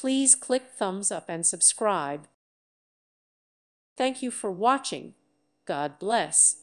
Please click thumbs up and subscribe. Thank you for watching. God bless.